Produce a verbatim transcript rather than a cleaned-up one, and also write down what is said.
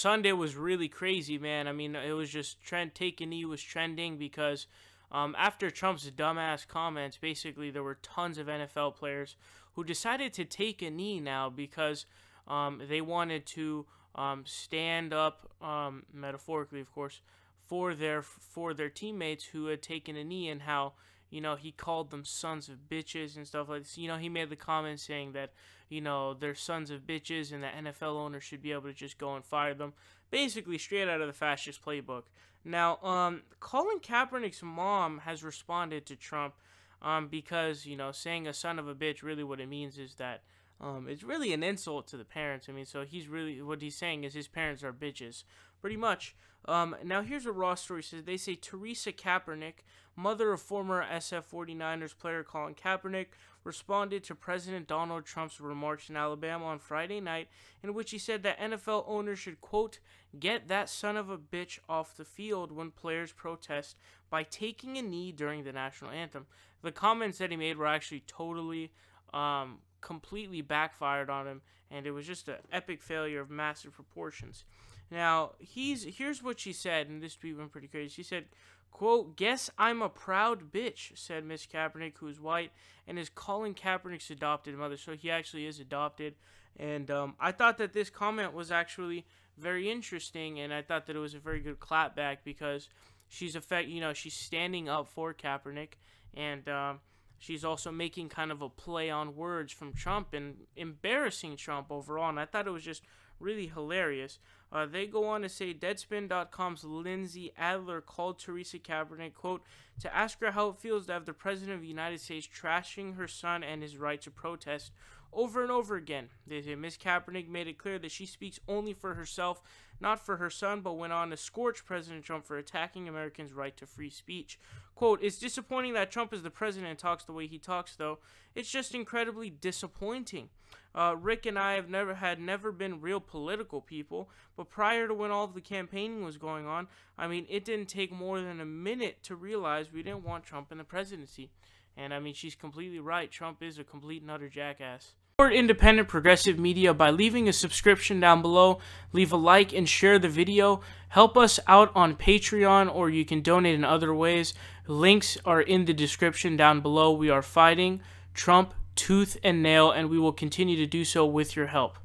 Sunday was really crazy, man. I mean, it was just trend take a knee was trending because um, after Trump's dumbass comments, basically there were tons of N F L players who decided to take a knee now because um, they wanted to um, stand up, um, metaphorically, of course, for their for their teammates who had taken a knee, and how, you know, he called them sons of bitches and stuff like this. You know, he made the comment saying that, you know, they're sons of bitches and that N F L owners should be able to just go and fire them. Basically, straight out of the fascist playbook. Now, um, Colin Kaepernick's mom has responded to Trump um, because, you know, saying a son of a bitch, really what it means is that um, it's really an insult to the parents. I mean, so he's really, what he's saying is his parents are bitches. Pretty much. Um, now, here's a raw story. It says, they say Teresa Kaepernick, mother of former S F forty-niners player Colin Kaepernick, responded to President Donald Trump's remarks in Alabama on Friday night, in which he said that N F L owners should, quote, get that son of a bitch off the field when players protest by taking a knee during the national anthem. The comments that he made were actually totally, um, completely backfired on him, and it was just an epic failure of massive proportions. Now, he's here's what she said, and this tweet went pretty crazy. She said, quote, "Guess I'm a proud bitch," said Miss Kaepernick, who is white and is Colin Kaepernick's adopted mother. So he actually is adopted. And um, I thought that this comment was actually very interesting, and I thought that it was a very good clapback because she's effect, you know, she's standing up for Kaepernick, and um, she's also making kind of a play on words from Trump and embarrassing Trump overall. And I thought it was just really hilarious. Uh, they go on to say Deadspin dot com's Lindsay Adler called Teresa Kaepernick, quote, to ask her how it feels to have the President of the United States trashing her son and his right to protest over and over again. They say Miss Kaepernick made it clear that she speaks only for herself, not for her son, but went on to scorch President Trump for attacking Americans' right to free speech. Quote, "It's disappointing that Trump is the president and talks the way he talks, though. It's just incredibly disappointing. Uh, Rick and I have never had never been real political people, but prior to when all of the campaigning was going on, I mean, it didn't take more than a minute to realize we didn't want Trump in the presidency." And, I mean, she's completely right. Trump is a complete and utter jackass. Support independent progressive media by leaving a subscription down below, leave a like, and share the video. Help us out on Patreon, or you can donate in other ways. Links are in the description down below. We are fighting Trump tooth and nail, and we will continue to do so with your help.